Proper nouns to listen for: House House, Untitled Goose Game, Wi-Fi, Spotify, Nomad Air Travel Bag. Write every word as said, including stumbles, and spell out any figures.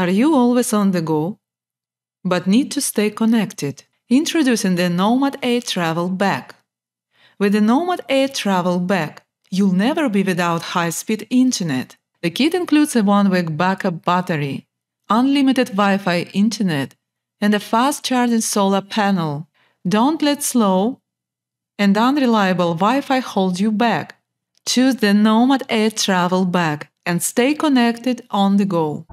Are you always on the go, but need to stay connected? Introducing the Nomad Air Travel Bag. With the Nomad Air Travel Bag, you'll never be without high-speed internet. The kit includes a one-week backup battery, unlimited Wi-Fi internet, and a fast-charging solar panel. Don't let slow and unreliable Wi-Fi hold you back. Choose the Nomad Air Travel Bag and stay connected on the go.